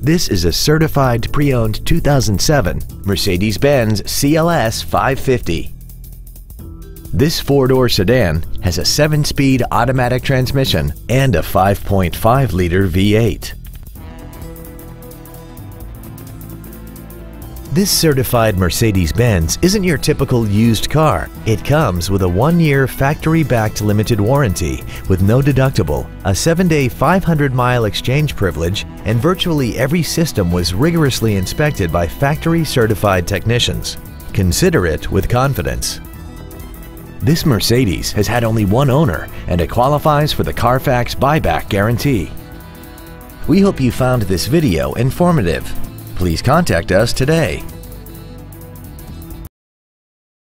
This is a certified pre-owned 2007 Mercedes-Benz CLS550. This four-door sedan has a 7-speed automatic transmission and a 5.5-liter V8. This certified Mercedes-Benz isn't your typical used car. It comes with a 1-year factory-backed limited warranty with no deductible, a 7-day 500-mile exchange privilege, and virtually every system was rigorously inspected by factory-certified technicians. Consider it with confidence. This Mercedes has had only one owner, and it qualifies for the Carfax buyback guarantee. We hope you found this video informative. Please contact us today.